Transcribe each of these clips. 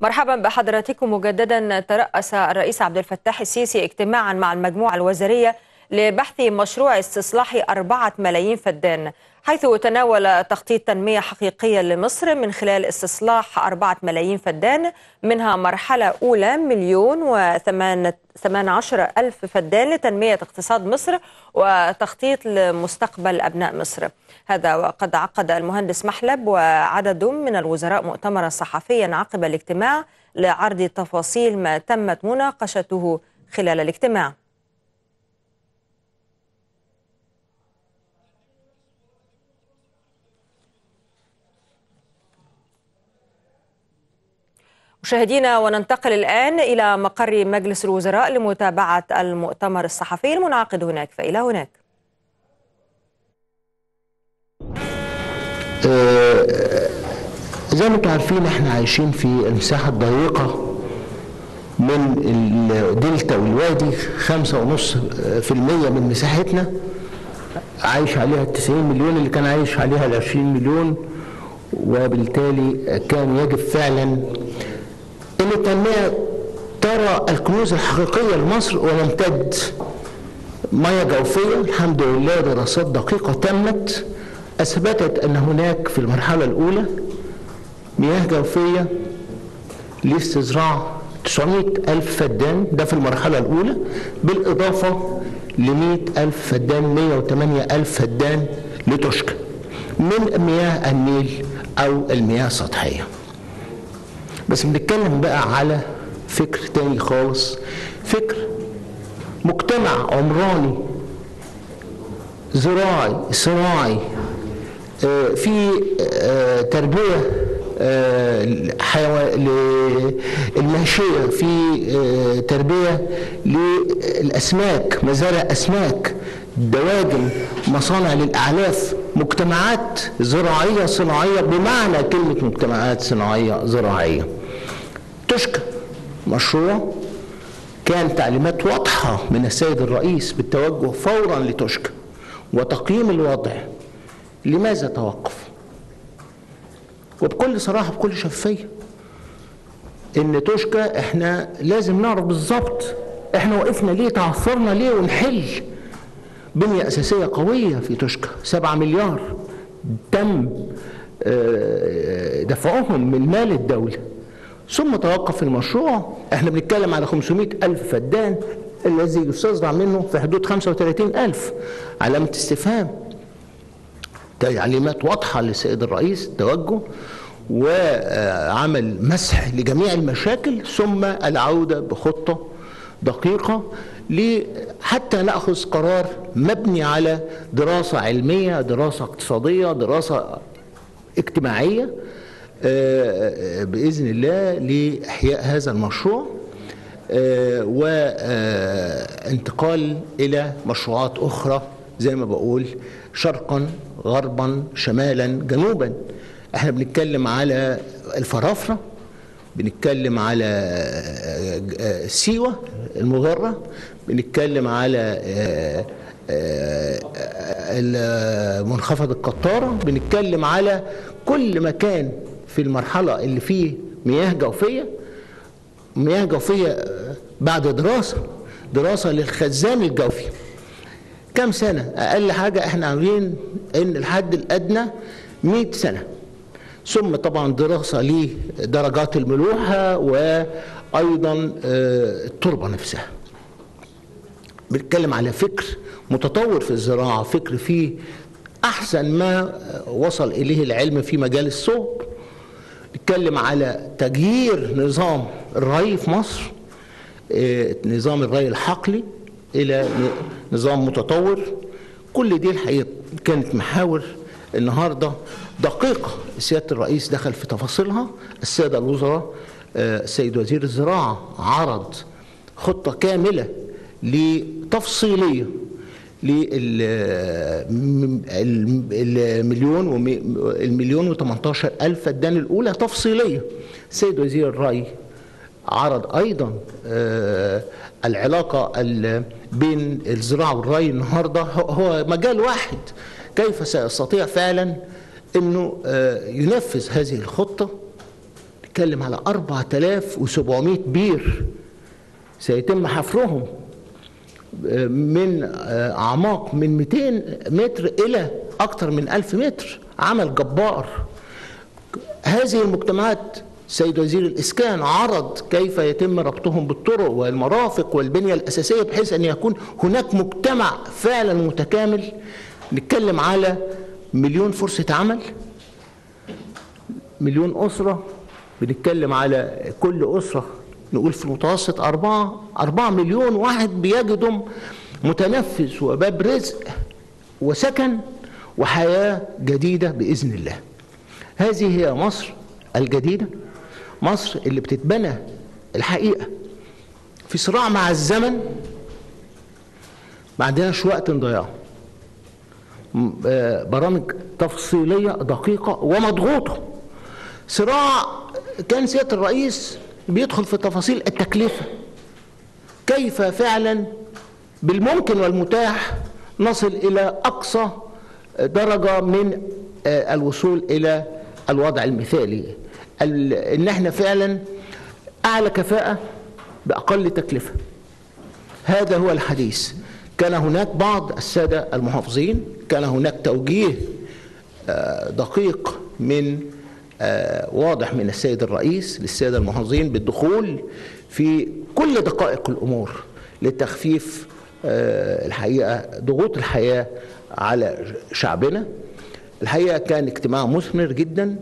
مرحبا بحضراتكم مجددا. ترأس الرئيس عبد الفتاح السيسي اجتماعا مع المجموعة الوزارية لبحث مشروع استصلاح 4 ملايين فدان، حيث تناول تخطيط تنمية حقيقية لمصر من خلال استصلاح 4 ملايين فدان، منها مرحلة أولى 1,018,000 فدان لتنمية اقتصاد مصر وتخطيط لمستقبل أبناء مصر. هذا وقد عقد المهندس محلب وعدد من الوزراء مؤتمرا صحفيا عقب الاجتماع لعرض تفاصيل ما تمت مناقشته خلال الاجتماع. مشاهدينا، وننتقل الآن إلى مقر مجلس الوزراء لمتابعة المؤتمر الصحفي المنعقد هناك. فإلى هناك. زي ما انتم عارفين احنا عايشين في المساحة الضيقة من الدلتا والوادي، 5.5% من مساحتنا عايش عليها 90 مليون، اللي كان عايش عليها 20 مليون، وبالتالي كان يجب فعلا أن التنمية ترى الكنوز الحقيقية لمصر ونمتد مياه جوفية. الحمد لله دراسات دقيقة تمت أثبتت أن هناك في المرحلة الأولى مياه جوفية لاستزراع 900,000 فدان، ده في المرحلة الأولى، بالإضافة ل 100,000 فدان، 108,000 فدان لتوشكى من مياه النيل أو المياه السطحية. بس بنتكلم بقى على فكر تاني خالص، فكر مجتمع عمراني زراعي صناعي في تربية الماشية، في تربية للأسماك، مزارع أسماك، دواجن، مصانع للأعلاف، مجتمعات زراعية صناعية بمعنى كلمة مجتمعات صناعية زراعية. توشكى مشروع كان تعليمات واضحة من السيد الرئيس بالتوجه فورا لتوشكى وتقييم الوضع. لماذا توقف؟ وبكل صراحة بكل شفافية إن توشكى إحنا لازم نعرف بالظبط إحنا وقفنا ليه، تعثرنا ليه، ونحل بنية أساسية قوية في توشكى. 7 مليار تم دفعهم من مال الدولة ثم توقف المشروع. احنا بنتكلم على 500,000 فدان الذي يستزرع منه في حدود 35,000. علامة استفهام، تعليمات واضحة للسيد الرئيس، توجه وعمل مسح لجميع المشاكل ثم العودة بخطة دقيقة حتى نأخذ قرار مبني على دراسة علمية، دراسة اقتصادية، دراسة اجتماعية بإذن الله لإحياء هذا المشروع وانتقال إلى مشروعات أخرى زي ما بقول، شرقا غربا شمالا جنوبا. احنا بنتكلم على الفرافرة، بنتكلم على سيوة المغرة، بنتكلم على منخفض القطارة، بنتكلم على كل مكان في المرحلة اللي فيه مياه جوفية. مياه جوفية بعد دراسة للخزان الجوفي كم سنة؟ أقل حاجة احنا عاملين إن الحد الأدنى 100 سنة، ثم طبعا دراسة لدرجات الملوحة وأيضا التربة نفسها. بنتكلم على فكر متطور في الزراعة، فكر فيه أحسن ما وصل إليه العلم في مجال الصوب. بنتكلم على تغيير نظام الري في مصر، نظام الري الحقلي، إلى نظام متطور. كل دي الحقيقة كانت محاور النهارده دقيقة، سيادة الرئيس دخل في تفاصيلها. السادة الوزراء، السيد وزير الزراعة عرض خطة كاملة لتفصيلية للمليون و18,000 فدان الأولى تفصيلية. السيد وزير الري عرض أيضا العلاقة بين الزراعة والري. النهارده هو مجال واحد، كيف سيستطيع فعلا أنه ينفذ هذه الخطة بتتكلم على 4700 بير سيتم حفرهم من أعماق من 200 متر إلى أكثر من 1000 متر. عمل جبار. هذه المجتمعات سيد وزير الإسكان عرض كيف يتم ربطهم بالطرق والمرافق والبنية الأساسية بحيث أن يكون هناك مجتمع فعلا متكامل. نتكلم على 1,000,000 فرصة عمل، 1,000,000 أسرة، بنتكلم على كل أسرة نقول في المتوسط 4 مليون واحد بيجدهم متنفس وباب رزق وسكن وحياة جديدة بإذن الله. هذه هي مصر الجديدة، مصر اللي بتتبنى الحقيقة في صراع مع الزمن. ما عندناش وقت نضيعه. برامج تفصيلية دقيقة ومضغوطة. صراع كان سيادة الرئيس بيدخل في تفاصيل التكلفة، كيف فعلا بالممكن والمتاح نصل إلى أقصى درجة من الوصول إلى الوضع المثالي، إن احنا فعلا أعلى كفاءة بأقل تكلفة. هذا هو الحديث. كان هناك بعض السادة المحافظين، كان هناك توجيه دقيق من واضح من السيد الرئيس للسادة المحافظين بالدخول في كل دقائق الأمور لتخفيف الحقيقة ضغوط الحياة على شعبنا. الحقيقة كان اجتماع مثمر جدا،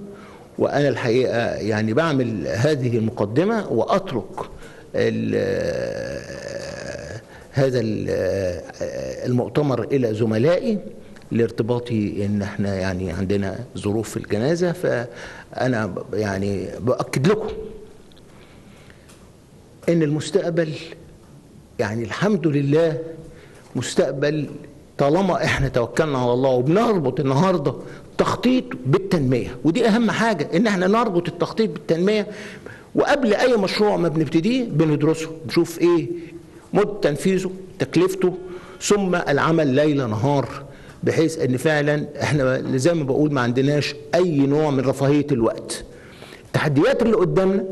وأنا الحقيقة يعني بعمل هذه المقدمة وأترك هذا المؤتمر إلى زملائي لارتباطي ان احنا يعني عندنا ظروف في الجنازه. فانا يعني باكد لكم ان المستقبل يعني الحمد لله مستقبل، طالما احنا توكلنا على الله وبنربط النهارده التخطيط بالتنميه، ودي اهم حاجه ان احنا نربط التخطيط بالتنميه. وقبل اي مشروع ما بنبتديه بندرسه، بنشوف ايه مدة تنفيذه، تكلفته، ثم العمل ليل نهار، بحيث ان فعلا احنا زي ما بقول ما عندناش اي نوع من رفاهيه الوقت. التحديات اللي قدامنا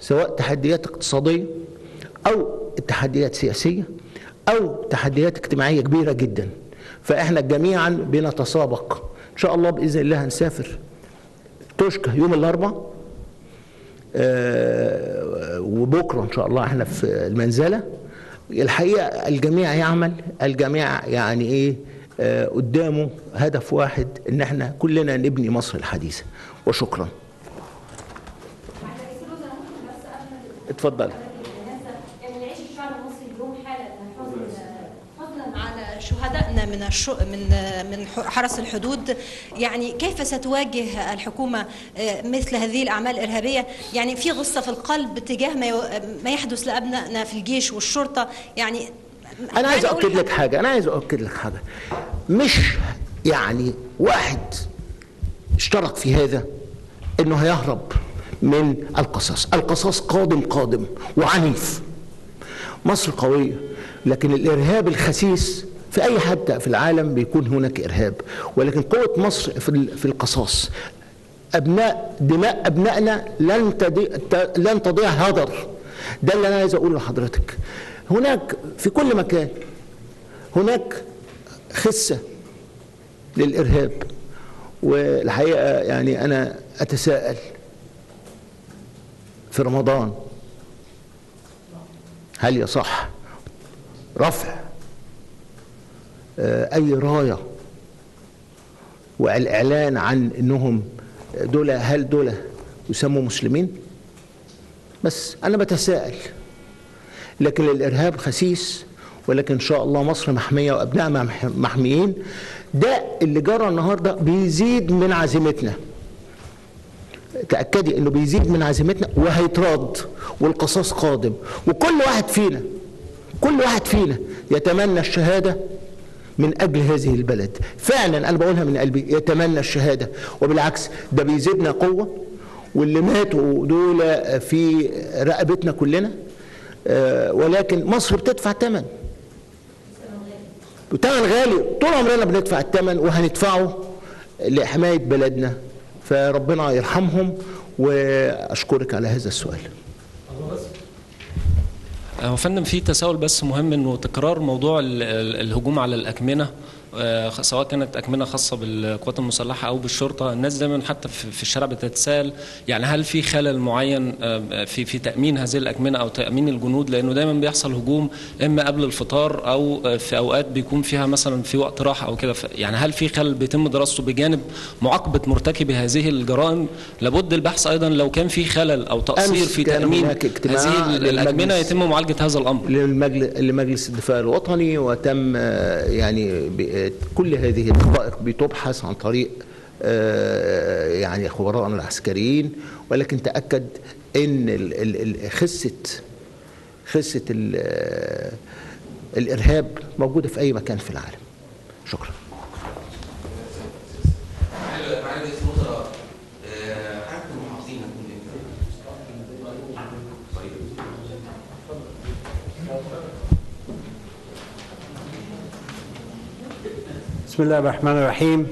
سواء تحديات اقتصاديه او تحديات سياسيه او تحديات اجتماعيه كبيره جدا، فاحنا جميعا بنتسابق. ان شاء الله باذن الله هنسافر توشكى يوم الاربعاء، وبكره ان شاء الله احنا في المنزله. الحقيقه الجميع يعمل، الجميع يعني ايه قدامه هدف واحد، ان احنا كلنا نبني مصر الحديثه. وشكرا. اتفضل. شهدائنا من حرس الحدود، يعني كيف ستواجه الحكومة مثل هذه الأعمال الإرهابية؟ يعني في غصة في القلب تجاه ما يحدث لأبنائنا في الجيش والشرطة. يعني أنا عايز أؤكد لك حاجة، مش يعني واحد اشترك في هذا إنه هيهرب من القصاص. القصاص قادم وعنيف. مصر قوية، لكن الإرهاب الخسيس في أي حتة في العالم بيكون هناك إرهاب، ولكن قوة مصر في القصاص. أبناء دماء أبنائنا لن تضيع هدر. ده اللي أنا عايز أقوله لحضرتك. هناك في كل مكان هناك خسة للإرهاب، والحقيقة يعني أنا أتساءل في رمضان هل يصح رفع أي راية والإعلان عن أنهم هل دول يسموا مسلمين؟ بس أنا بتساءل. لكن الإرهاب خسيس، ولكن إن شاء الله مصر محمية وأبنائنا محميين. ده اللي جرى النهاردة بيزيد من عزيمتنا. تأكدي إنه بيزيد من عزيمتنا وهيترد، والقصاص قادم. وكل واحد فينا يتمنى الشهادة من أجل هذه البلد. فعلا أنا بقولها من قلبي، يتمنى الشهادة. وبالعكس ده بيزيدنا قوة، واللي ماتوا دول في رقبتنا كلنا. ولكن مصر بتدفع ثمن، غالي. طول عمرنا بندفع الثمن وهندفعه لحماية بلدنا. فربنا يرحمهم وأشكرك على هذا السؤال. فندم في تساؤل بس مهم، انه تكرار موضوع الهجوم على الأكمنة، سواء كانت أكمنة خاصة بالقوات المسلحة أو بالشرطة. الناس دايما حتى في الشارع بتتساءل يعني هل في خلل معين في تأمين هذه الأكمنة أو تأمين الجنود، لأنه دايما بيحصل هجوم إما قبل الفطار أو في أوقات بيكون فيها مثلا في وقت راحة أو كده، يعني هل في خلل بيتم دراسته بجانب معاقبة مرتكبي هذه الجرائم؟ لابد البحث أيضا لو كان في خلل أو تقصير في تأمين هذه الأكمنة يتم معالجة هذا الأمر لمجلس الدفاع الوطني، وتم يعني كل هذه الدقائق بتبحث عن طريق يعني خبراءنا العسكريين، ولكن تأكد ان خسة الإرهاب موجودة في أي مكان في العالم. شكرا. بسم الله الرحمن الرحيم.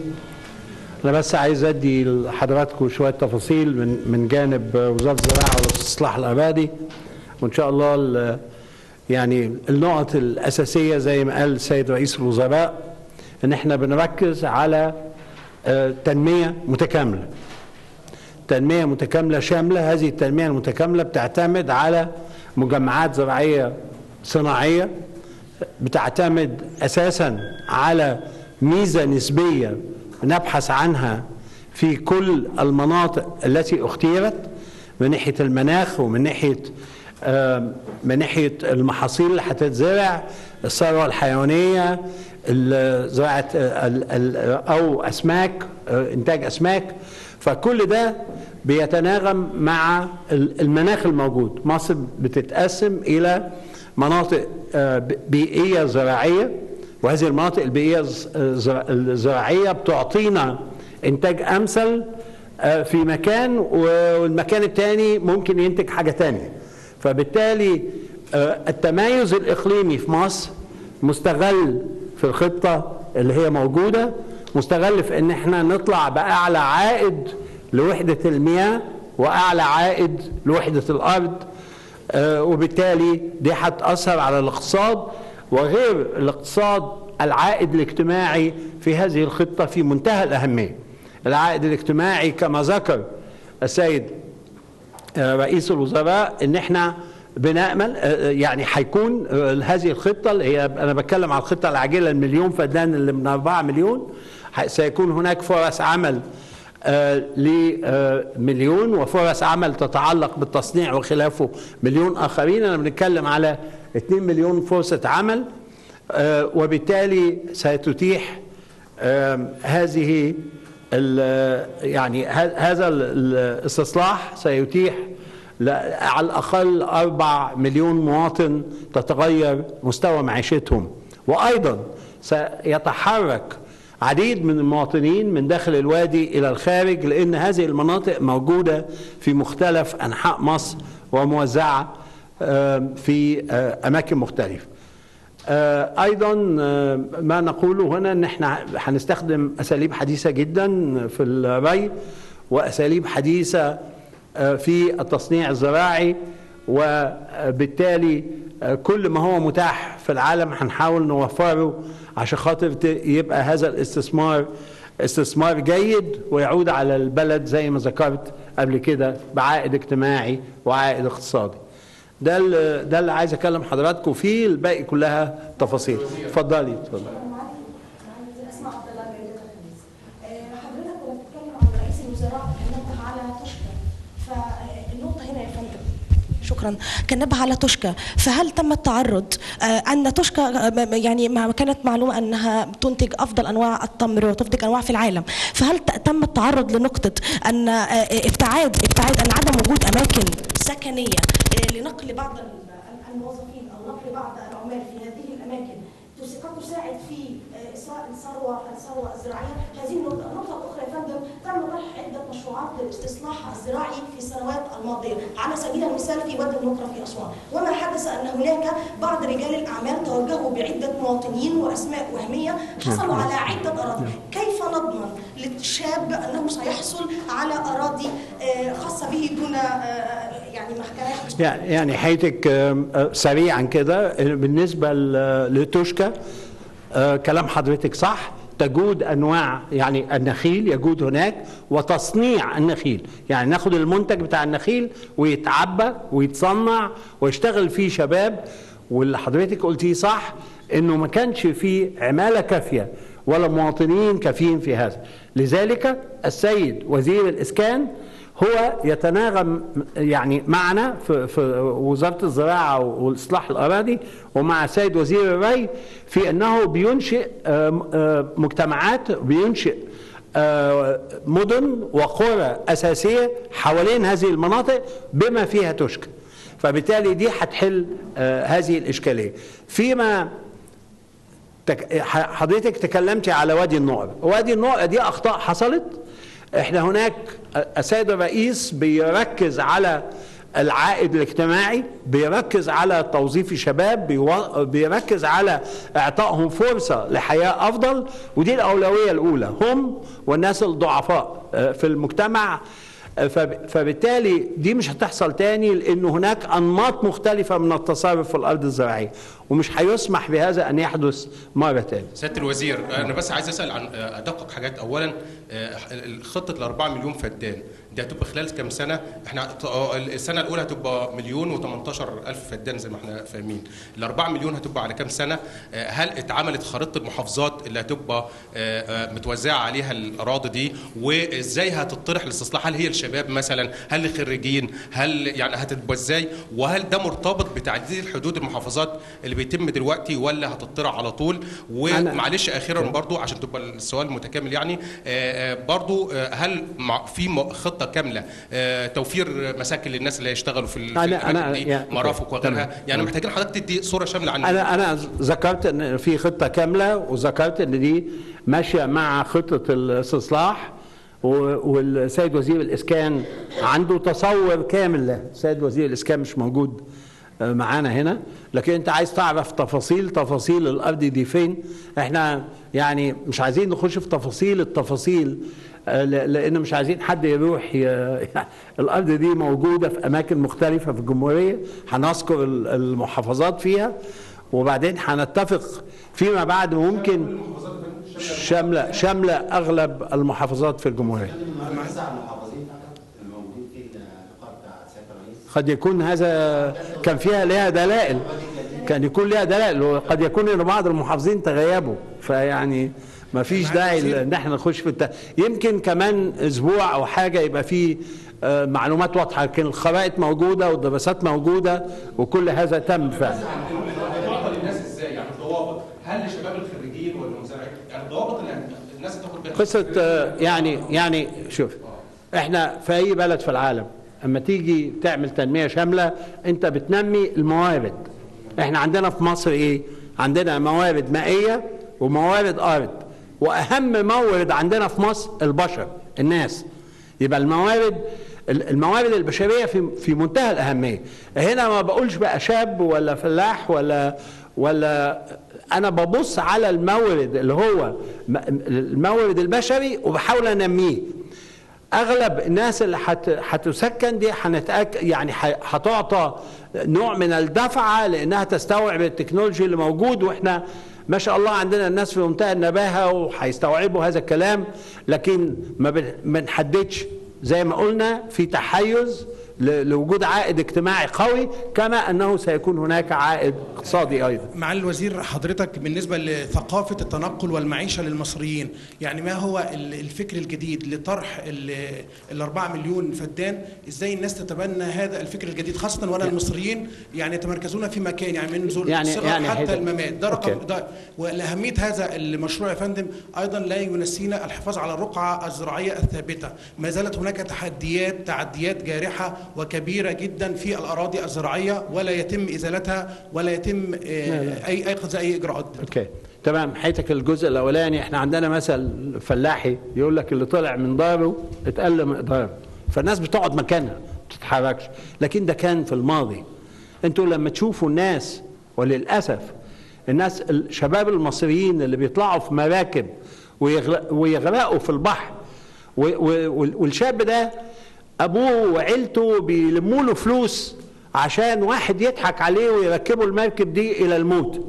أنا بس عايز أدي لحضراتكم شوية تفاصيل من جانب وزارة الزراعة والاستصلاح الأراضي، وإن شاء الله يعني النقط الأساسية زي ما قال السيد رئيس الوزراء إن إحنا بنركز على تنمية متكاملة. تنمية متكاملة شاملة، هذه التنمية المتكاملة بتعتمد على مجمعات زراعية صناعية، بتعتمد أساساً على ميزة نسبية نبحث عنها في كل المناطق التي اختيرت من ناحية المناخ ومن ناحية المحاصيل اللي هتتزرع، الثروة الحيوانية، زراعة أو أسماك، إنتاج أسماك. فكل ده بيتناغم مع المناخ الموجود. مصر بتتقسم إلى مناطق بيئية زراعية، وهذه المناطق البيئية الزراعية بتعطينا إنتاج أمثل في مكان، والمكان التاني ممكن ينتج حاجة تانية. فبالتالي التميز الإقليمي في مصر مستغل في الخطة اللي هي موجودة، مستغل في إن احنا نطلع بأعلى عائد لوحدة المياه وأعلى عائد لوحدة الأرض، وبالتالي دي هتأثر على الاقتصاد وغير الاقتصاد. العائد الاجتماعي في هذه الخطة في منتهى الأهمية. العائد الاجتماعي كما ذكر السيد رئيس الوزراء إن احنا بنأمل يعني هيكون هذه الخطة اللي هي أنا بتكلم على الخطة العاجلة المليون فدان اللي من 4 مليون، سيكون هناك فرص عمل لمليون، وفرص عمل تتعلق بالتصنيع وخلافه 1 مليون آخرين. أنا بنتكلم على 2 مليون فرصة عمل، وبالتالي ستتيح هذه يعني هذا الاستصلاح سيتيح على الأقل 4 مليون مواطن تتغير مستوى معيشتهم، وأيضا سيتحرك عديد من المواطنين من داخل الوادي إلى الخارج، لأن هذه المناطق موجودة في مختلف أنحاء مصر وموزعة في أماكن مختلفة. أيضا ما نقوله هنا إن إحنا هنستخدم أساليب حديثة جدا في الري، وأساليب حديثة في التصنيع الزراعي، وبالتالي كل ما هو متاح في العالم هنحاول نوفره عشان خاطر يبقى هذا الاستثمار استثمار جيد ويعود على البلد زي ما ذكرت قبل كده بعائد اجتماعي وعائد اقتصادي. ده اللي عايز اكلم حضراتكم فيه، الباقي كلها تفاصيل. اتفضلي. اتفضلي. اسمع عبد الله جيده خميس، حضرتك كنت بتتكلم عن رئيس الوزراء كان نبه على توشكى، فالنقطه هنا يا فندم. شكرا. كان نبه على توشكى، فهل تم التعرض ان توشكى يعني ما كانت معلومه انها تنتج افضل انواع التمر وتنتج انواع في العالم، فهل تم التعرض لنقطه ان ابتعاد ان عدم وجود اماكن سكنيه لنقل بعض الموظفين او نقل بعض العمال في هذه الاماكن قد تساعد في إسراء الثروة الزراعية. هذه نقطة أخرى يا فندم، تم طرح عدة مشروعات للاستصلاح الزراعي في السنوات الماضية، على سبيل المثال في وادي النقرة في أسوان، وما حدث أن هناك بعض رجال الأعمال توجهوا بعدة مواطنين وأسماء وهمية حصلوا على عدة أراضي. كيف نضمن للشاب أنه سيحصل على أراضي خاصة به دون يعني محكمة؟ يعني حياتك سريعا كده بالنسبة لتوشكى، كلام حضرتك صح، تجود انواع يعني النخيل يجود هناك وتصنيع النخيل، يعني ناخد المنتج بتاع النخيل ويتعبى ويتصنع ويشتغل فيه شباب. واللي حضرتك قلتيه صح انه ما كانش فيه عمالة كافية ولا مواطنين كافيين في هذا، لذلك السيد وزير الاسكان هو يتناغم يعني معنا في وزارة الزراعة والإصلاح الأراضي ومع السيد وزير الري في أنه بينشئ مجتمعات، بينشئ مدن وقرى أساسية حوالين هذه المناطق بما فيها توشكى، فبالتالي دي هتحل هذه الإشكالية. فيما حضرتك تكلمتي على وادي النقرة، وادي النقرة دي أخطاء حصلت. احنا هناك السيد الرئيس بيركز على العائد الاجتماعي، بيركز على توظيف الشباب، بيركز على اعطائهم فرصة لحياة افضل، ودي الاولوية الاولى، هم والناس الضعفاء في المجتمع. فبالتالي دي مش هتحصل تاني، لأن هناك أنماط مختلفة من التصرف في الأرض الزراعية ومش هيسمح بهذا أن يحدث مرة تاني. سيادة الوزير أنا بس عايز أسأل عن أدقق حاجات. أولا خطة الأربعة مليون فدان دي هتبقى خلال كام سنة؟ احنا السنة الأولى هتبقى مليون و18,000 فدان زي ما احنا فاهمين. الأربعة مليون هتبقى على كام سنة؟ هل اتعملت خريطة المحافظات اللي هتبقى متوزعة عليها الأراضي دي، وازاي هتطرح الاستصلاح؟ هل هي الشباب مثلا؟ هل الخريجين؟ هل يعني هتبقى ازاي؟ وهل ده مرتبط بتعديل حدود المحافظات اللي بيتم دلوقتي ولا هتطرح على طول؟ ومعلش أخيرا برضو عشان تبقى السؤال متكامل، يعني برضو هل في خطة كامله توفير مساكن للناس اللي هيشتغلوا في الاماكن دي، يعني مرافق وغيرها، يعني محتاجين حضرتك تدي صوره شامله عنها. انا ذكرت ان في خطه كامله، وذكرت ان دي ماشيه مع خطه الاستصلاح، والسيد وزير الاسكان عنده تصور كامل له. السيد وزير الاسكان مش موجود معانا هنا، لكن انت عايز تعرف تفاصيل الارض دي فين. احنا يعني مش عايزين نخش في تفاصيل التفاصيل لأن مش عايزين حد يروح الأرض دي موجودة في أماكن مختلفة في الجمهورية. هنذكر المحافظات فيها وبعدين هنتفق فيما بعد، ممكن شاملة أغلب المحافظات في الجمهورية. قد يكون هذا كان فيها لها دلائل، كان يكون لها دلائل، وقد يكون إن بعض المحافظين تغيبوا، فيعني ما فيش داعي ان احنا نخش في يمكن كمان اسبوع او حاجه يبقى فيه معلومات واضحه، لكن الخرائط موجوده والدراسات موجوده وكل هذا تم فعلا. الضوابط للناس ازاي؟ يعني الضوابط هل لشباب الخريجين ولا المزارعين؟ يعني الضوابط اللي الناس تاخد بيها قصه. يعني شوف، احنا في اي بلد في العالم اما تيجي تعمل تنميه شامله انت بتنمي الموارد. احنا عندنا في مصر ايه؟ عندنا موارد مائيه وموارد ارض، واهم مورد عندنا في مصر البشر، الناس. يبقى الموارد البشريه في منتهى الاهميه. هنا ما بقولش بقى شاب ولا فلاح ولا انا ببص على المورد اللي هو المورد البشري وبحاول انميه. اغلب الناس اللي هتسكن دي يعني هتعطى نوع من الدفعه لانها تستوعب التكنولوجيا اللي موجود، واحنا ما شاء الله عندنا الناس في منتهى النباهة وهيستوعبوا هذا الكلام، لكن ما نحددش زي ما قلنا في تحيز لوجود عائد اجتماعي قوي، كما أنه سيكون هناك عائد اقتصادي أيضا. معالي الوزير، حضرتك بالنسبة لثقافة التنقل والمعيشة للمصريين، يعني ما هو الفكر الجديد لطرح الأربعة مليون فدان؟ إزاي الناس تتبنى هذا الفكر الجديد، خاصة وأن المصريين يعني يتمركزون في مكان، يعني من نزول الصغر حتى الممات. ده رقم ده، والأهمية هذا المشروع يا فندم أيضا لا ينسينا الحفاظ على الرقعة الزراعية الثابتة. ما زالت هناك تحديات جارحة وكبيرة جدا في الأراضي الزراعية ولا يتم إزالتها ولا يتم أي أخذ أي إجراءات. أوكي تمام. حياتك الجزء الأولاني، إحنا عندنا مثل فلاحي يقول لك اللي طلع من داره اتقل مقداره، فالناس بتقعد مكانها ما بتتحركش، لكن ده كان في الماضي. أنتوا لما تشوفوا الناس، وللأسف الناس الشباب المصريين اللي بيطلعوا في مراكب ويغرقوا في البحر، والشاب ده ابوه وعيلته بيلموا له فلوس عشان واحد يضحك عليه ويركبوا المركب دي الى الموت.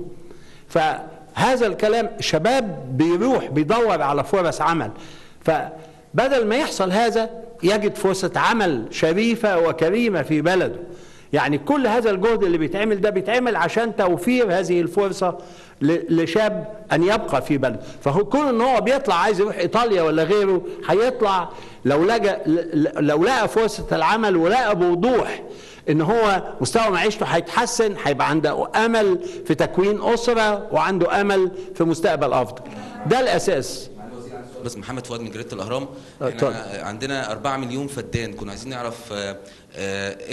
فهذا الكلام شباب بيروح بيدور على فرص عمل، فبدل ما يحصل هذا يجد فرصة عمل شريفة وكريمة في بلده. يعني كل هذا الجهد اللي بيتعمل ده بيتعمل عشان توفير هذه الفرصة لشاب أن يبقى في بلده. فهو كون إن هو بيطلع عايز يروح إيطاليا ولا غيره، هيطلع لو لقى فرصة العمل ولقى بوضوح إن هو مستوى معيشته هيتحسن، هيبقى عنده أمل في تكوين أسرة وعنده أمل في مستقبل أفضل. ده الأساس. بس محمد فؤاد من جريدة الأهرام، احنا عندنا 4 مليون فدان، كنا عايزين نعرف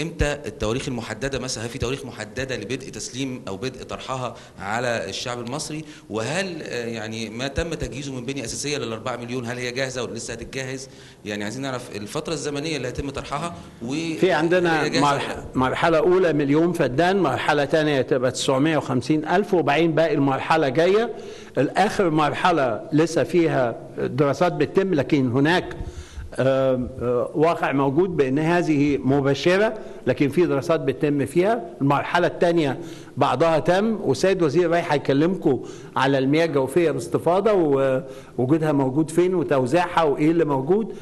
امتى التواريخ المحددة، مثلا هل في تواريخ محددة لبدء تسليم أو بدء طرحها على الشعب المصري؟ وهل يعني ما تم تجهيزه من بنية أساسية للأربعة مليون هل هي جاهزة ولا لسه هتتجهز؟ يعني عايزين نعرف الفترة الزمنية اللي هيتم طرحها. في عندنا مرحلة أولى مليون فدان، مرحلة ثانية تبقى 950 ألف، وبعدين باقي المرحلة جاية. الآخر مرحلة لسه فيها دراسات بتتم، لكن هناك واقع موجود بأن هذه مبشرة، لكن في دراسات بتتم فيها. المرحلة الثانية بعضها تم، والسيد وزير رايح هيكلمكم على المياه الجوفية باستفاضة ووجودها موجود فين وتوزيعها وإيه اللي موجود،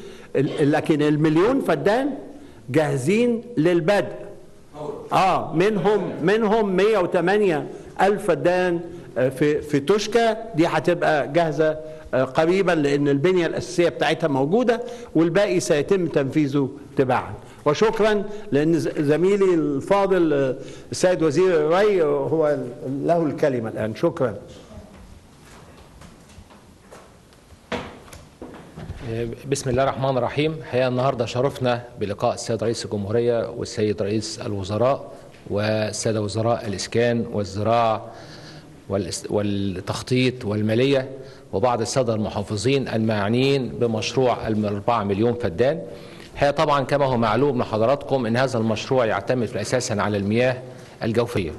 لكن المليون فدان جاهزين للبدء. منهم 108 ألف فدان في توشكى، دي هتبقى جاهزة قريبا لأن البنية الأساسية بتاعتها موجودة، والباقي سيتم تنفيذه تباعا. وشكرا، لأن زميلي الفاضل السيد وزير الري هو له الكلمة الآن. شكرا. بسم الله الرحمن الرحيم. الحقيقة النهاردة شرفنا بلقاء السيد رئيس الجمهورية والسيد رئيس الوزراء والسادة وزراء الإسكان والزراعة والتخطيط والمالية وبعض السادة المحافظين المعنيين بمشروع 4 مليون فدان. هي طبعا كما هو معلوم لحضراتكم ان هذا المشروع يعتمد اساسا على المياه الجوفية،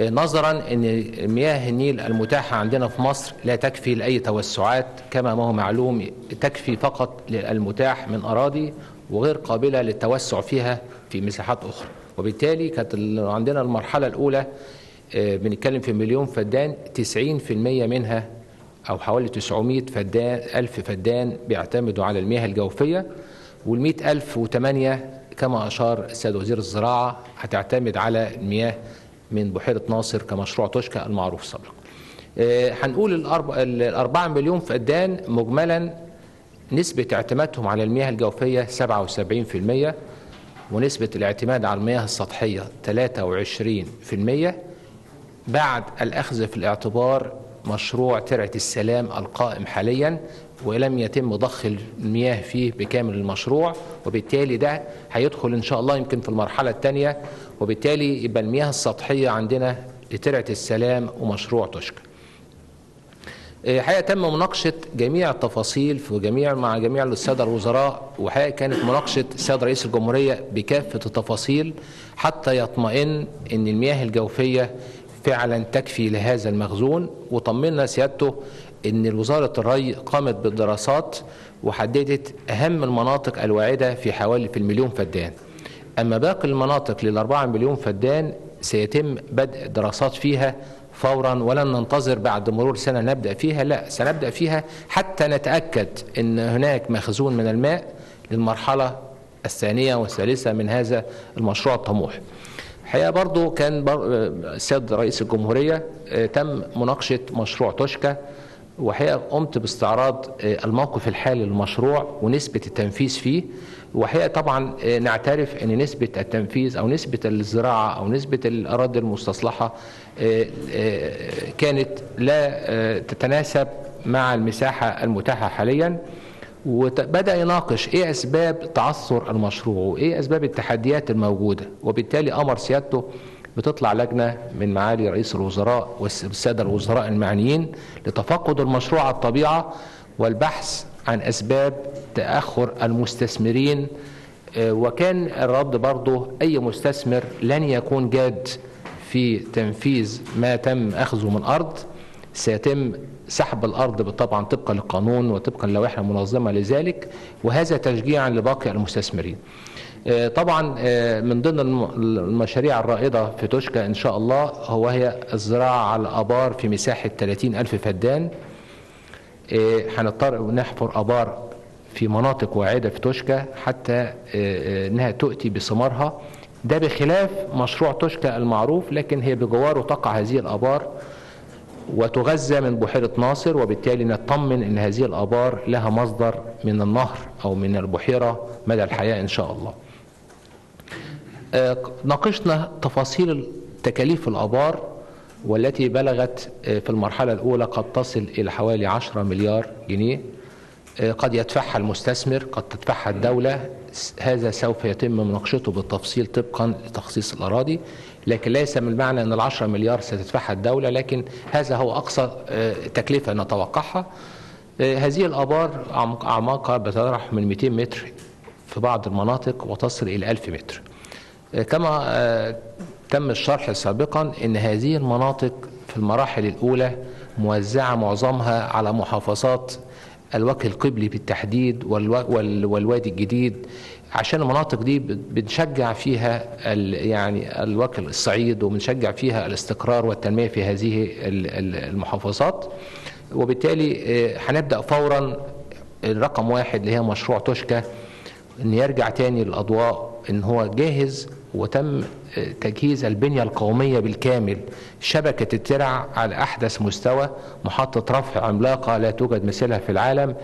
نظرا ان مياه النيل المتاحة عندنا في مصر لا تكفي لأي توسعات، كما ما هو معلوم تكفي فقط للمتاح من أراضي وغير قابلة للتوسع فيها في مساحات أخرى. وبالتالي كانت عندنا المرحلة الأولى بنتكلم في مليون فدان، 90% منها أو حوالي 900 فدان ألف فدان بيعتمدوا على المياه الجوفية، وال100 ألف و8 كما أشار السيد وزير الزراعة هتعتمد على المياه من بحيرة ناصر كمشروع توشكى المعروف سابقا. هنقول الأربعة مليون فدان مجملا نسبة اعتمادهم على المياه الجوفية 77%، ونسبة الاعتماد على المياه السطحية 23%، بعد الأخذ في الاعتبار مشروع ترعة السلام القائم حاليا، ولم يتم ضخ المياه فيه بكامل المشروع، وبالتالي ده هيدخل إن شاء الله يمكن في المرحلة الثانية، وبالتالي يبقى المياه السطحية عندنا لترعة السلام ومشروع توشكى. حقيقة تم مناقشة جميع التفاصيل مع جميع السادة الوزراء، وحقيقة كانت مناقشة السيد رئيس الجمهورية بكافة التفاصيل حتى يطمئن أن المياه الجوفية فعلا تكفي لهذا المخزون. وطمنا سيادته ان وزاره الري قامت بالدراسات وحددت اهم المناطق الواعده في حوالي المليون فدان، اما باقي المناطق للأربعة مليون فدان سيتم بدء دراسات فيها فورا، ولن ننتظر بعد مرور سنه نبدا فيها، لا سنبدا فيها حتى نتاكد ان هناك مخزون من الماء للمرحله الثانيه والثالثه من هذا المشروع الطموح. الحقيقة برضو كان السيد رئيس الجمهورية تم مناقشة مشروع توشكى، وحقيقة قمت باستعراض الموقف الحالي للمشروع ونسبة التنفيذ فيه. وحقيقة طبعا نعترف ان نسبة التنفيذ او نسبة الزراعة او نسبة الأراضي المستصلحة كانت لا تتناسب مع المساحة المتاحة حاليا، وبدأ يناقش إيه أسباب تعثر المشروع وإيه أسباب التحديات الموجودة، وبالتالي أمر سيادته بتطلع لجنة من معالي رئيس الوزراء والسادة الوزراء المعنيين لتفقد المشروع على الطبيعة والبحث عن أسباب تأخر المستثمرين. وكان الرد برضه أي مستثمر لن يكون جاد في تنفيذ ما تم أخذه من أرض، سيتم سحب الأرض طبعا طبقا للقانون وطبقا للوائح المنظمة لذلك، وهذا تشجيعا لباقي المستثمرين. طبعا من ضمن المشاريع الرائدة في توشكى إن شاء الله هو هي الزراعة على الآبار في مساحة 30,000 فدان. هنضطر نحفر آبار في مناطق واعدة في توشكى حتى إنها تؤتي بثمارها، ده بخلاف مشروع توشكى المعروف، لكن هي بجواره تقع هذه الآبار وتغذى من بحيرة ناصر، وبالتالي نطمن أن هذه الآبار لها مصدر من النهر أو من البحيرة مدى الحياة إن شاء الله. ناقشنا تفاصيل تكاليف الآبار والتي بلغت في المرحلة الأولى قد تصل إلى حوالي 10 مليار جنيه، قد يدفعها المستثمر قد تدفعها الدولة، هذا سوف يتم مناقشته بالتفصيل طبقا لتخصيص الأراضي، لكن ليس من معنى أن 10 مليار ستدفعها الدولة، لكن هذا هو أقصى تكلفة نتوقعها. هذه الآبار أعماقها بتتراوح من 200 متر في بعض المناطق وتصل إلى 1000 متر. كما تم الشرح سابقا أن هذه المناطق في المراحل الأولى موزعة معظمها على محافظات الوجه القبلي بالتحديد والوادي الجديد، عشان المناطق دي بنشجع فيها يعني الوجه الصعيد وبنشجع فيها الاستقرار والتنمية في هذه المحافظات، وبالتالي هنبدأ فورا الرقم واحد اللي هي مشروع توشكى ان يرجع تاني للأضواء، ان هو جاهز وتم تجهيز البنية القومية بالكامل، شبكة الترع على أحدث مستوى، محطة رفع عملاقة لا توجد مثلها في العالم،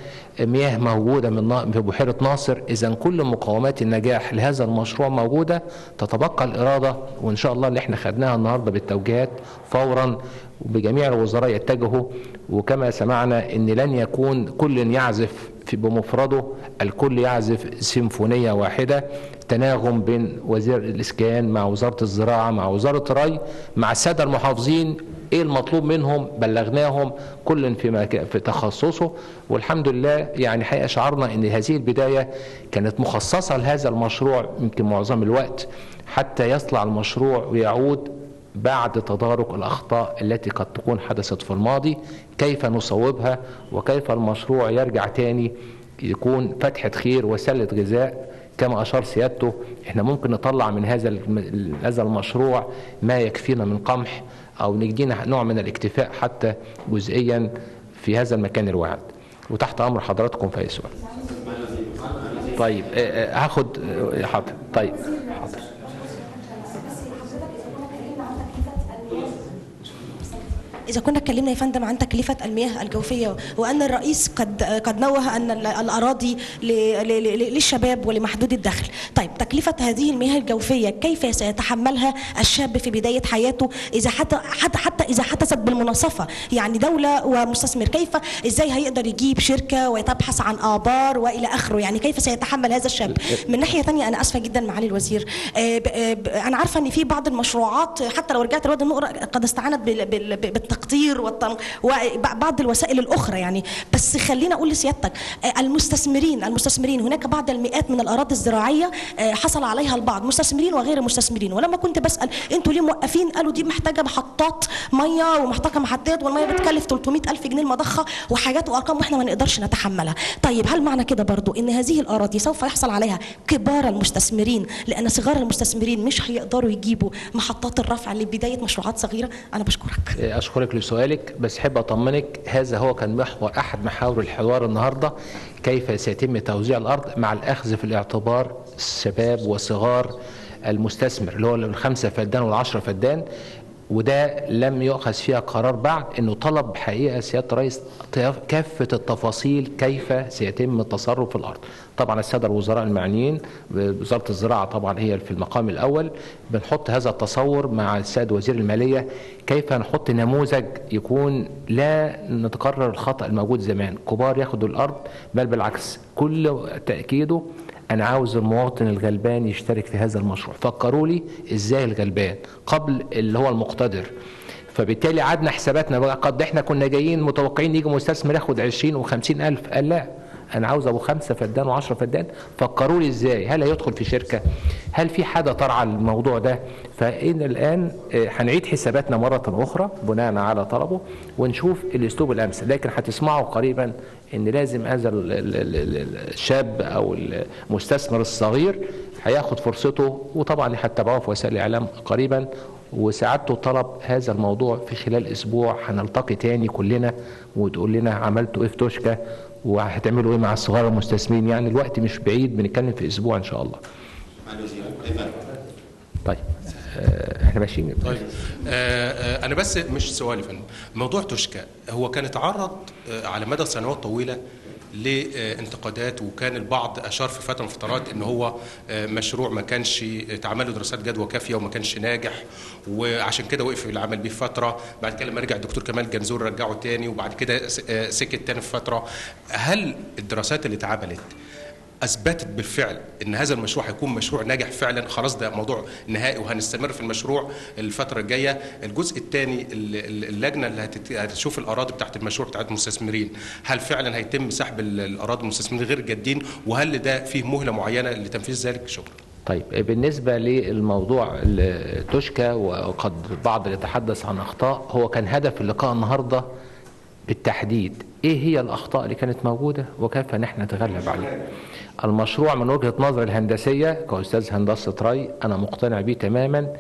مياه موجودة من بحيرة ناصر. إذا كل مقومات النجاح لهذا المشروع موجودة، تتبقى الإرادة وإن شاء الله اللي احنا خدناها النهاردة بالتوجيهات فورا وبجميع الوزراء يتجهوا. وكما سمعنا إن لن يكون كل يعزف بمفرده، الكل يعزف سيمفونية واحدة، تناغم بين وزير الإسكان مع وزارة الزراعة مع وزارة الري مع السادة المحافظين، إيه المطلوب منهم بلغناهم كل في تخصصه. والحمد لله يعني حقيقة شعرنا إن هذه البداية كانت مخصصة لهذا المشروع يمكن معظم الوقت حتى يطلع المشروع ويعود بعد تدارك الأخطاء التي قد تكون حدثت في الماضي، كيف نصوبها وكيف المشروع يرجع تاني يكون فتحة خير وسلة غذاء. كما أشار سيادته احنا ممكن نطلع من هذا المشروع ما يكفينا من قمح أو ندينا نوع من الاكتفاء حتى جزئيا في هذا المكان الواعد. وتحت أمر حضراتكم في أي سؤال. طيب هاخد حاضر. طيب حاضر. إذا كنا اتكلمنا يا فندم عن تكلفة المياه الجوفية وأن الرئيس قد نوه أن الأراضي للشباب ولمحدود الدخل، طيب تكلفة هذه المياه الجوفية كيف سيتحملها الشاب في بداية حياته إذا حتى إذا حدثت بالمناصفة؟ يعني دولة ومستثمر كيف إزاي هيقدر يجيب شركة ويتبحث عن آبار وإلى آخره، يعني كيف سيتحمل هذا الشاب؟ من ناحية ثانية أنا آسفة جدا معالي الوزير، أنا عارفة أن في بعض المشروعات حتى لو رجعت الواد النقرة قد استعانت التقطير وبعض الوسائل الأخرى يعني، بس خلينا أقول لسيادتك المستثمرين هناك بعض المئات من الأراضي الزراعية حصل عليها البعض مستثمرين وغير مستثمرين، ولما كنت بسأل أنتوا ليه موقفين قالوا دي محتاجة محطات مية ومحتاجة محطات والمية بتكلف 300,000 جنيه المضخة وحاجات وأرقام وإحنا ما نقدرش نتحملها. طيب هل معنى كده برضو إن هذه الأراضي سوف يحصل عليها كبار المستثمرين لأن صغار المستثمرين مش هيقدروا يجيبوا محطات الرفع لبداية مشروعات صغيرة؟ أنا بشكرك. أشكرك لسؤالك، بس أحب أطمنك هذا هو كان محور أحد محاور الحوار النهاردة، كيف سيتم توزيع الأرض مع الأخذ في الاعتبار الشباب وصغار المستثمر اللي هو 5 فدان و10 فدان. وده لم يؤخذ فيها قرار بعد، انه طلب حقيقه سياده الرئيس كافه التفاصيل كيف سيتم التصرف في الارض. طبعا الساده الوزراء المعنيين، وزاره الزراعه طبعا هي في المقام الاول، بنحط هذا التصور مع السيد وزير الماليه كيف نحط نموذج يكون لا نتكرر الخطا الموجود زمان، كبار ياخدوا الارض، بل بالعكس كل تاكيده أنا عاوز المواطن الغلبان يشترك في هذا المشروع. فكروا لي إزاي الغلبان قبل اللي هو المقتدر، فبالتالي عدنا حساباتنا بقى. قد إحنا كنا جايين متوقعين يجي مستثمر ياخد 20 و50 ألف، قال لا أنا عاوز أبو 5 فدان و10 فدان. فكروا لي إزاي، هل هيدخل في شركة، هل في حدا طرع الموضوع ده؟ فإن الآن هنعيد حساباتنا مرة أخرى بناء على طلبه ونشوف الأسلوب الأمثل، لكن هتسمعوا قريبا إن لازم هذا الشاب أو المستثمر الصغير هياخد فرصته، وطبعا هتتابعوه في وسائل الإعلام قريبا. وسعادته طلب هذا الموضوع في خلال أسبوع هنلتقي تاني كلنا وتقول لنا عملتوا إيه في توشكى وهتعملوا إيه مع الصغار المستثمرين. يعني الوقت مش بعيد، بنتكلم في أسبوع إن شاء الله. طيب احنا ماشيين. طيب انا بس مش سؤالي فندم، موضوع توشكى هو كان اتعرض على مدى سنوات طويله لانتقادات، وكان البعض اشار في فتره من الفترات ان هو مشروع ما كانش اتعمل له دراسات جدوى كافيه وما كانش ناجح، وعشان كده وقف العمل بيه فتره، بعد كده لما رجع الدكتور كمال جنزور رجعه تاني، وبعد كده سكت تاني في فتره. هل الدراسات اللي اتعملت اثبتت بالفعل ان هذا المشروع هيكون مشروع ناجح فعلا، خلاص ده موضوع نهائي وهنستمر في المشروع الفتره الجايه؟ الجزء الثاني، اللجنه اللي هتشوف الاراضي بتاعت المشروع بتاعت المستثمرين، هل فعلا هيتم سحب الاراضي المستثمرين غير الجادين، وهل ده فيه مهله معينه لتنفيذ ذلك؟ شكرا. طيب بالنسبه للموضوع توشكى، وقد البعض يتحدث عن اخطاء، هو كان هدف اللقاء النهارده بالتحديد ايه هي الاخطاء اللي كانت موجوده وكيف نحن نتغلب عليها. المشروع من وجهه نظري الهندسيه كاستاذ هندسه ري انا مقتنع بيه تماما،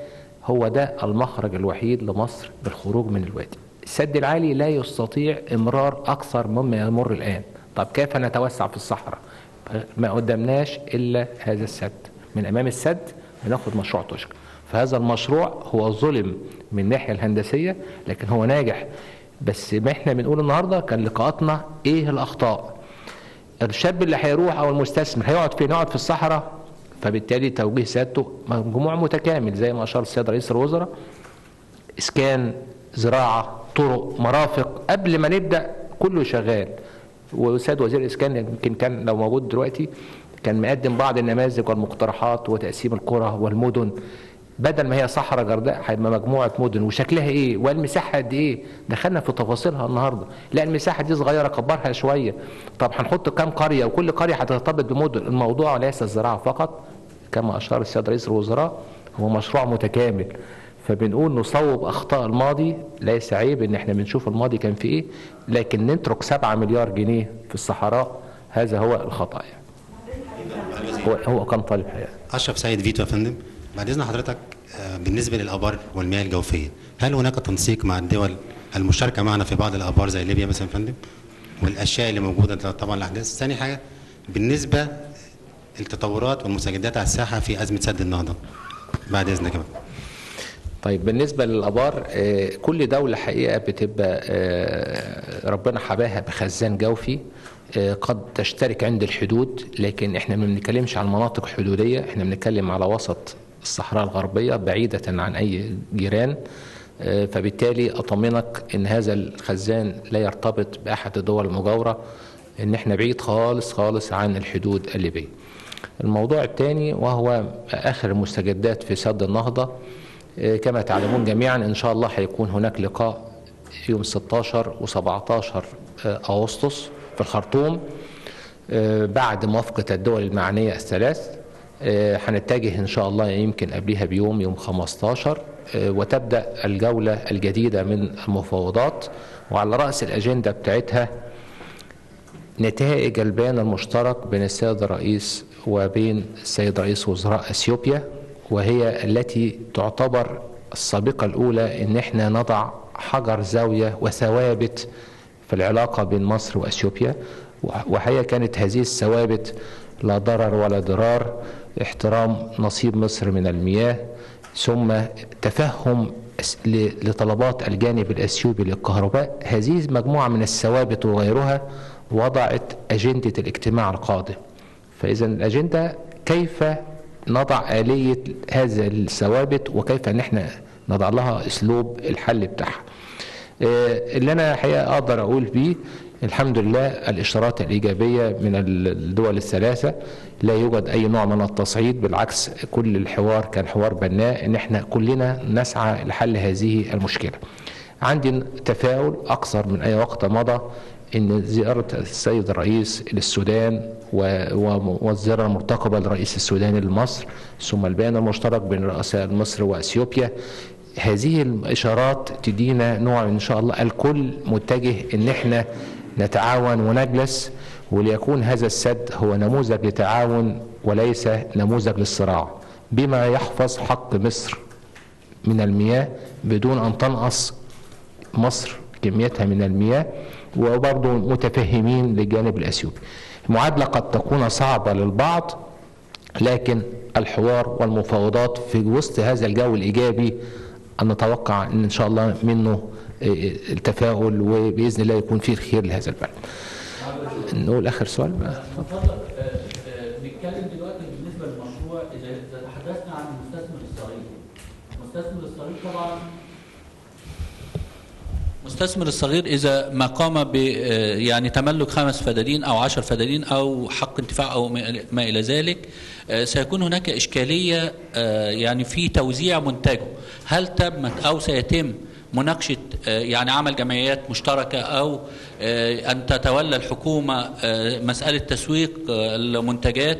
هو ده المخرج الوحيد لمصر بالخروج من الوادي. السد العالي لا يستطيع امرار اكثر مما يمر الان، طب كيف نتوسع في الصحراء؟ ما قدمناش الا هذا السد، من امام السد بناخد مشروع توشكى. فهذا المشروع هو ظلم من الناحيه الهندسيه لكن هو ناجح. بس ما احنا بنقول النهارده كان لقاءاتنا ايه الاخطاء. الشاب اللي هيروح او المستثمر هيقعد فين؟ يقعد في الصحراء. فبالتالي توجيه سيادته مجموع متكامل زي ما اشار السيد رئيس الوزراء، اسكان، زراعه، طرق، مرافق، قبل ما نبدا كله شغال. والسيد وزير الاسكان يمكن كان لو موجود دلوقتي كان مقدم بعض النماذج والمقترحات وتقسيم القرى والمدن، بدل ما هي صحراء جرداء هيبقى مجموعه مدن وشكلها ايه والمساحه قد ايه. دخلنا في تفاصيلها النهارده، لا المساحه دي صغيره كبرها شويه، طب هنحط كام قريه وكل قريه هترتبط بمدن. الموضوع ليس الزراعه فقط كما اشار السيد رئيس الوزراء، هو مشروع متكامل. فبنقول نصوب اخطاء الماضي، ليس عيب ان احنا بنشوف الماضي كان في ايه، لكن نترك 7 مليار جنيه في الصحراء هذا هو الخطا. هو كان طالب حقيقه. اشرف سيد فيتو يا فندم، بعد إذن حضرتك بالنسبة للآبار والمياه الجوفية، هل هناك تنسيق مع الدول المشاركة معنا في بعض الآبار زي ليبيا مثلا يا فندم؟ والأشياء اللي موجودة طبعا الأحداث. ثاني حاجة بالنسبة للتطورات والمستجدات على الساحة في أزمة سد النهضة بعد إذنك كمان. طيب بالنسبة للآبار، كل دولة حقيقة بتبقى ربنا حباها بخزان جوفي قد تشترك عند الحدود، لكن احنا ما بنتكلمش عن مناطق حدودية، احنا بنتكلم على وسط الصحراء الغربية بعيدة عن أي جيران. فبالتالي أطمنك إن هذا الخزان لا يرتبط بأحد الدول المجاورة، إن إحنا بعيد خالص خالص عن الحدود الليبية. الموضوع الثاني وهو آخر المستجدات في سد النهضة، كما تعلمون جميعا إن شاء الله هيكون هناك لقاء يوم 16 و17 أغسطس في الخرطوم بعد موافقة الدول المعنية الثلاث. هنتجه إن شاء الله يمكن قبلها بيوم، يوم 15، وتبدأ الجولة الجديدة من المفاوضات، وعلى رأس الأجندة بتاعتها نتائج البيان المشترك بين السيد الرئيس وبين السيد رئيس وزراء أثيوبيا، وهي التي تعتبر السابقة الأولى إن احنا نضع حجر زاوية وثوابت في العلاقة بين مصر وأثيوبيا. وهي كانت هذه الثوابت لا ضرر ولا ضرار، احترام نصيب مصر من المياه، ثم تفهم لطلبات الجانب الأثيوبي للكهرباء. هذه مجموعة من الثوابت وغيرها وضعت أجندة الاجتماع القادم. فإذا الأجندة كيف نضع آلية هذا الثوابت وكيف نحن نضع لها أسلوب الحل بتاعها. اللي أنا الحقيقة أقدر أقول بيه الحمد لله الإشارات الإيجابية من الدول الثلاثة، لا يوجد أي نوع من التصعيد، بالعكس كل الحوار كان حوار بناء إن احنا كلنا نسعى لحل هذه المشكلة. عندي تفاؤل أكثر من أي وقت مضى إن زيارة السيد الرئيس للسودان والزيارة المرتقبة للرئيس السوداني لمصر ثم البيان المشترك بين رؤساء مصر وأثيوبيا، هذه الإشارات تدينا نوع إن شاء الله الكل متجه إن احنا نتعاون ونجلس، وليكون هذا السد هو نموذج لتعاون وليس نموذج للصراع، بما يحفظ حق مصر من المياه بدون أن تنقص مصر كميتها من المياه، وبرضه متفهمين للجانب الأثيوبي. المعادلة قد تكون صعبة للبعض، لكن الحوار والمفاوضات في وسط هذا الجو الإيجابي نتوقع إن شاء الله منه التفاؤل، وبإذن الله يكون فيه الخير لهذا البلد. نقول آخر سؤال بقى. نتكلم دلوقتي بالنسبة للمشروع، إذا تحدثنا عن المستثمر الصغير، طبعا المستثمر الصغير إذا ما قام ب يعني تملك 5 فدادين أو 10 فدادين أو حق انتفاع أو ما إلى ذلك، سيكون هناك إشكالية يعني في توزيع منتجه. هل تمت أو سيتم مناقشة يعني عمل جمعيات مشتركة أو أن تتولى الحكومة مسألة تسويق المنتجات؟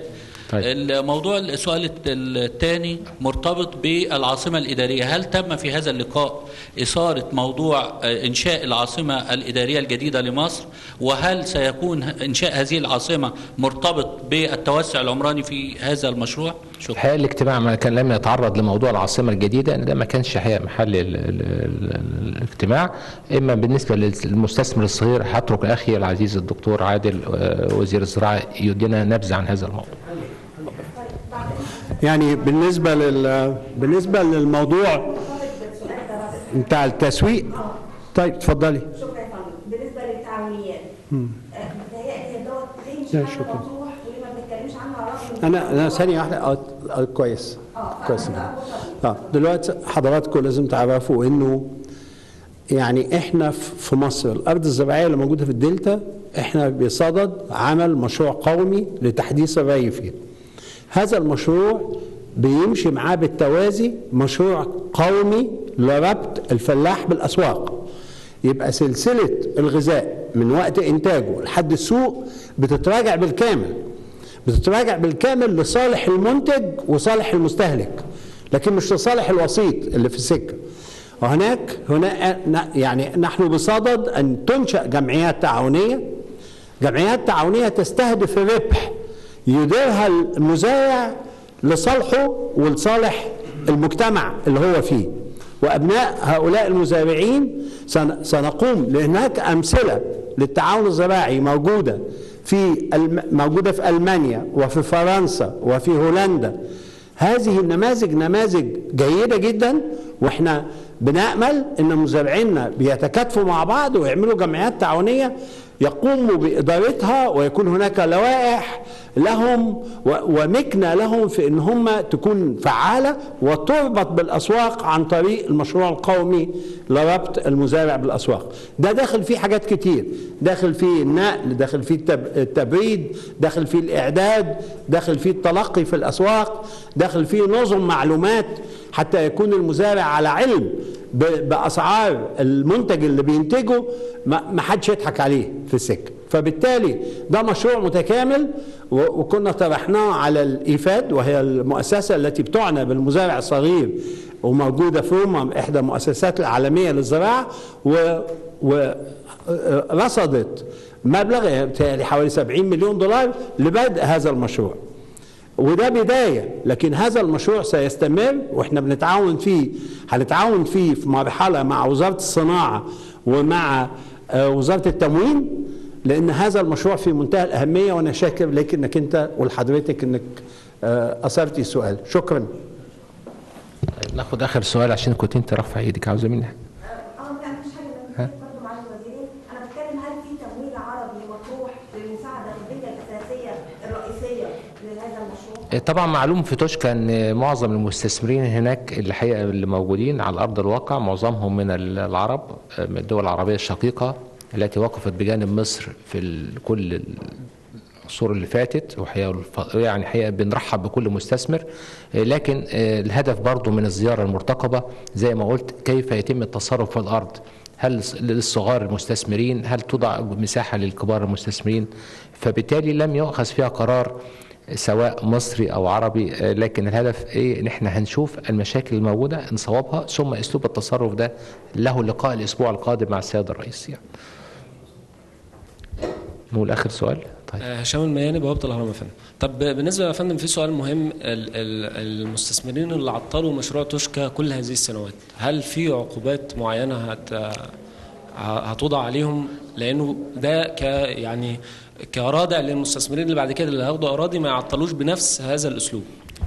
طيب. الموضوع السؤال الثاني مرتبط بالعاصمة الإدارية. هل تم في هذا اللقاء إثارة موضوع إنشاء العاصمة الإدارية الجديدة لمصر؟ وهل سيكون إنشاء هذه العاصمة مرتبط بالتوسع العمراني في هذا المشروع؟ الحقيقة الاجتماع ما كان لم يتعرض لموضوع العاصمة الجديدة، أن ده ما كانش حقيقة محل الاجتماع. إما بالنسبة للمستثمر الصغير هترك أخي العزيز الدكتور عادل وزير الزراعة يدينا نبذة عن هذا الموضوع. يعني بالنسبة للموضوع بتاع التسويق. طيب اتفضلي. شكرا يا فندم. بالنسبة للتعاونيات متهيألي دوت غير مطروح وليه ما بنتكلمش عنها رغم أنا ثانية واحدة. كويس كويس. دلوقتي حضراتكم لازم تعرفوا إنه يعني إحنا في مصر الأرض الزراعية اللي موجودة في الدلتا إحنا بصدد عمل مشروع قومي لتحديث الري فيها. هذا المشروع بيمشي معاه بالتوازي مشروع قومي لربط الفلاح بالاسواق، يبقى سلسله الغذاء من وقت انتاجه لحد السوق بتتراجع بالكامل لصالح المنتج وصالح المستهلك، لكن مش لصالح الوسيط اللي في السكه. وهناك هنا يعني نحن بصدد ان تنشا جمعيات تعاونيه تستهدف الربح يديرها المزارع لصالحه ولصالح المجتمع اللي هو فيه، وأبناء هؤلاء المزارعين سنقوم، لأن هناك أمثلة للتعاون الزراعي موجودة في ألمانيا وفي فرنسا وفي هولندا. هذه النماذج نماذج جيدة جدا، وإحنا بنأمل إن مزارعينا بيتكاتفوا مع بعض ويعملوا جمعيات تعاونية يقوموا بإدارتها، ويكون هناك لوائح لهم ومكنة لهم في إن هم تكون فعالة وتربط بالأسواق عن طريق المشروع القومي لربط المزارع بالأسواق. ده داخل فيه حاجات كتير، داخل فيه النقل، داخل فيه التبريد، داخل فيه الإعداد، داخل فيه التلقي في الأسواق، داخل فيه نظم معلومات حتى يكون المزارع على علم بأسعار المنتج اللي بينتجه، ما حدش يضحك عليه في السكة. فبالتالي ده مشروع متكامل، وكنا طرحناه على الايفاد وهي المؤسسة التي بتعنى بالمزارع الصغير وموجودة في روما، إحدى المؤسسات العالمية للزراعة، ورصدت مبلغ حوالي 70 مليون دولار لبدء هذا المشروع، وده بداية. لكن هذا المشروع سيستمر، واحنا هنتعاون فيه في مرحلة مع وزارة الصناعة ومع وزارة التموين، لأن هذا المشروع في منتهى الأهمية. وأنا شاكر لك إنك أنت ولحضرتك إنك أثرتي السؤال. شكرا. ناخد اخر سؤال عشان كنت انت رافعه ايدك عاوزه مني حاجه. لا مش حاجه برضه مع الوزيرين، انا بتكلم هل في تمويل عربي مطروح للمساعده الطبيه الاساسيه الرئيسيه لهذا المشروع؟ طبعا معلوم في توشكى ان معظم المستثمرين هناك اللي حقيقة اللي موجودين على ارض الواقع معظمهم من العرب، من الدول العربيه الشقيقه التي وقفت بجانب مصر في كل الصور اللي فاتت، يعني حقيقة بنرحب بكل مستثمر، لكن الهدف برضو من الزيارة المرتقبة زي ما قلت كيف يتم التصرف في الأرض، هل للصغار المستثمرين، هل توضع مساحة للكبار المستثمرين، فبالتالي لم يؤخذ فيها قرار سواء مصري أو عربي، لكن الهدف إيه؟ إن إحنا هنشوف المشاكل الموجودة نصوبها، ثم أسلوب التصرف ده له لقاء الأسبوع القادم مع السيد الرئيس. يعني نقول آخر سؤال. طيب. هشام المياني، بوابة الهرم. يا فندم، طب بالنسبه يا فندم في سؤال مهم، المستثمرين اللي عطلوا مشروع توشكى كل هذه السنوات، هل في عقوبات معينه هتوضع عليهم؟ لانه ده يعني كرادع للمستثمرين اللي بعد كده اللي هياخدوا اراضي ما يعطلوش بنفس هذا الاسلوب.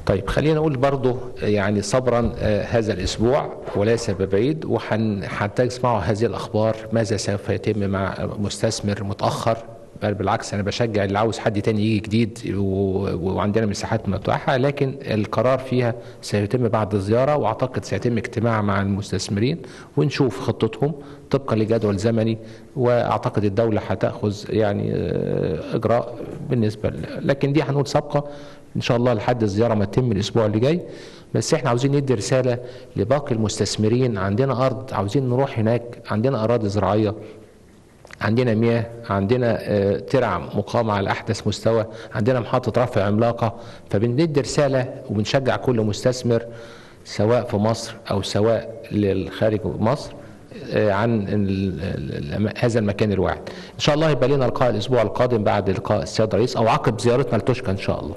طيب خلينا اقول برضه يعني صبرا هذا الاسبوع وليس ببعيد، وحتى تسمعوا هذه الاخبار ماذا سوف يتم مع مستثمر متاخر. بل بالعكس انا بشجع اللي عاوز حد تاني يجي جديد وعندنا مساحات متاحه، لكن القرار فيها سيتم بعد الزياره، واعتقد سيتم اجتماع مع المستثمرين ونشوف خطتهم طبقا لجدول زمني، واعتقد الدوله هتاخذ يعني اجراء بالنسبه لكن دي هنقول سابقه ان شاء الله لحد الزياره ما تتم الاسبوع اللي جاي. بس احنا عاوزين ندي رساله لباقي المستثمرين، عندنا ارض عاوزين نروح هناك، عندنا اراضي زراعيه، عندنا مياه، عندنا ترع مقامة على أحدث مستوى، عندنا محطة رفع عملاقة، فبندي رسالة وبنشجع كل مستثمر سواء في مصر أو سواء للخارج مصر عن هذا المكان الواحد. إن شاء الله يبقى لنا لقاء الأسبوع القادم بعد لقاء السيد الرئيس أو عقب زيارتنا لتوشكى إن شاء الله.